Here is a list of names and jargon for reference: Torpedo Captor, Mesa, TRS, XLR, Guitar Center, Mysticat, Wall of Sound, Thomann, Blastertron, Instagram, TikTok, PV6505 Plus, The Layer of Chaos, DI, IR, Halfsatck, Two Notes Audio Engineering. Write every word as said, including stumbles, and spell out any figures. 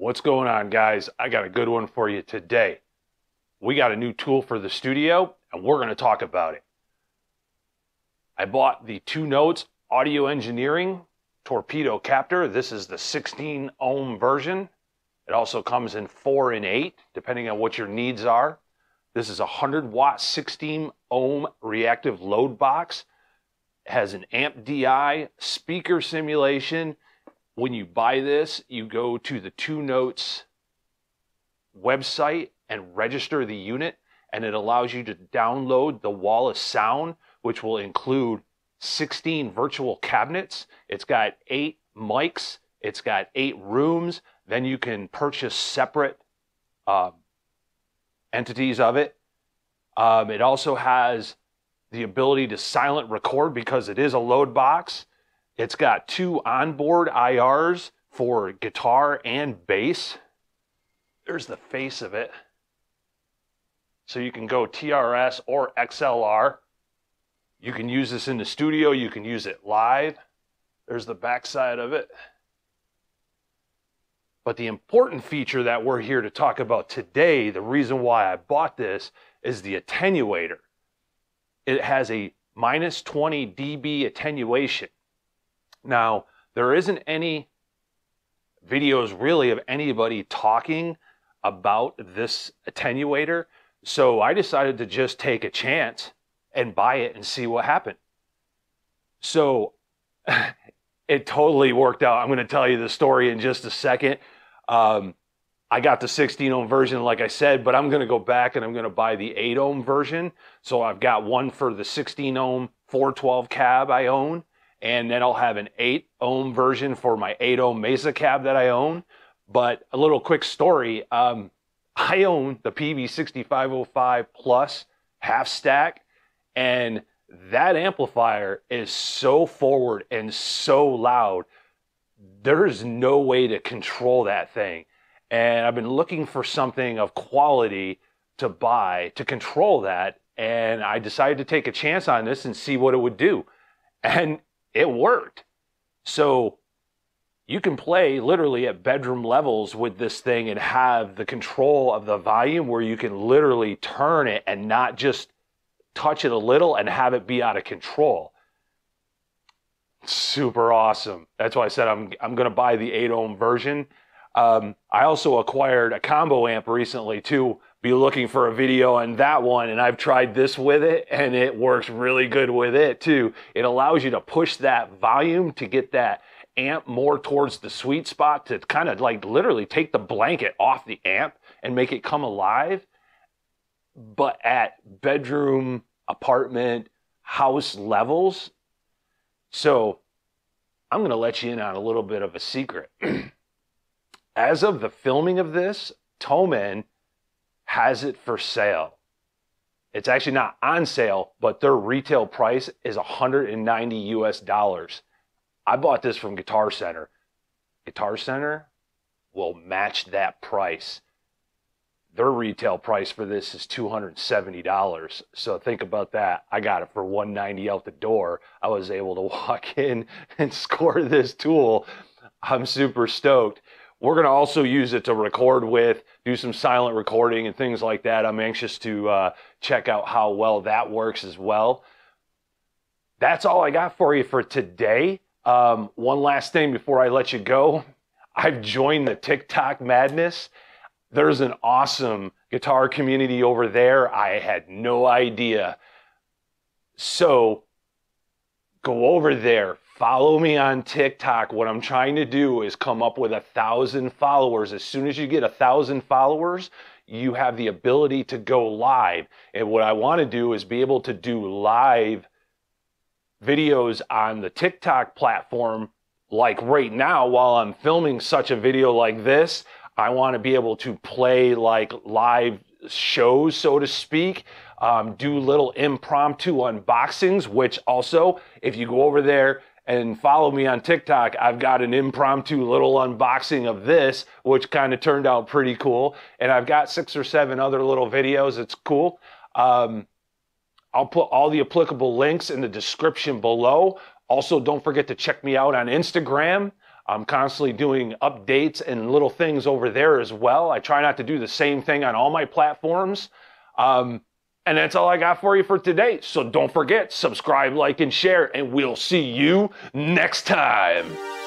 What's going on, guys? I got a good one for you today. We got a new tool for the studio and we're going to talk about it. I bought the Two Notes Audio Engineering Torpedo Captor. This is the sixteen ohm version. It also comes in four and eight, depending on what your needs are. This is a one hundred watt sixteen ohm reactive load box. It has an amp D I, speaker simulation. When you buy this, you go to the Two Notes website and register the unit, and it allows you to download the Wall of Sound, which will include sixteen virtual cabinets. It's got eight mics. It's got eight rooms. Then you can purchase separate uh, entities of it. Um, it also has the ability to silent record because it is a load box. It's got two onboard I Rs for guitar and bass. There's the face of it. So you can go T R S or X L R. You can use this in the studio. You can use it live. There's the backside of it. But the important feature that we're here to talk about today, the reason why I bought this, is the attenuator. It has a minus twenty D B attenuation. Now, there isn't any videos really of anybody talking about this attenuator, so I decided to just take a chance and buy it and see what happened. So it totally worked out. I'm going to tell you the story in just a second. Um, I got the sixteen ohm version, like I said, but I'm going to go back and I'm going to buy the eight ohm version. So I've got one for the sixteen ohm four twelve cab I own. And then I'll have an eight ohm version for my eight ohm Mesa cab that I own. But a little quick story, um, I own the P V sixty-five oh five Plus half stack, and that amplifier is so forward and so loud, there is no way to control that thing. And I've been looking for something of quality to buy to control that, and I decided to take a chance on this and see what it would do. And it worked. So you can play literally at bedroom levels with this thing and have the control of the volume where you can literally turn it and not just touch it a little and have it be out of control. Super awesome. That's why I said I'm, I'm going to buy the eight ohm version. Um, I also acquired a combo amp recently too. Be looking for a video on that one, and I've tried this with it and it works really good with it too. It allows you to push that volume to get that amp more towards the sweet spot, to kind of like literally take the blanket off the amp and make it come alive. But at bedroom, apartment, house levels. So I'm going to let you in on a little bit of a secret. As of the filming of this, Thomann has it for sale. It's actually not on sale, but their retail price is one hundred ninety U S dollars. I bought this from Guitar Center. Guitar Center will match that price. Their retail price for this is two hundred seventy dollars. So think about that. I got it for one hundred ninety dollars out the door. I was able to walk in and score this tool. I'm super stoked. We're going to also use it to record with, do some silent recording and things like that. I'm anxious to uh, check out how well that works as well. That's all I got for you for today. Um, one last thing before I let you go. I've joined the TikTok madness. There's an awesome guitar community over there. I had no idea. So go over there. Follow me on TikTok. What I'm trying to do is come up with a thousand followers. As soon as you get a thousand followers, you have the ability to go live. And what I want to do is be able to do live videos on the TikTok platform. Like right now, while I'm filming such a video like this, I want to be able to play like live shows, so to speak. Um, do little impromptu unboxings, which also, if you go over there and follow me on TikTok, I've got an impromptu little unboxing of this, which kind of turned out pretty cool. And I've got six or seven other little videos. It's cool. Um, I'll put all the applicable links in the description below. Also, don't forget to check me out on Instagram. I'm constantly doing updates and little things over there as well. I try not to do the same thing on all my platforms. Um, and that's all I got for you for today. So don't forget, subscribe, like, and share, and we'll see you next time.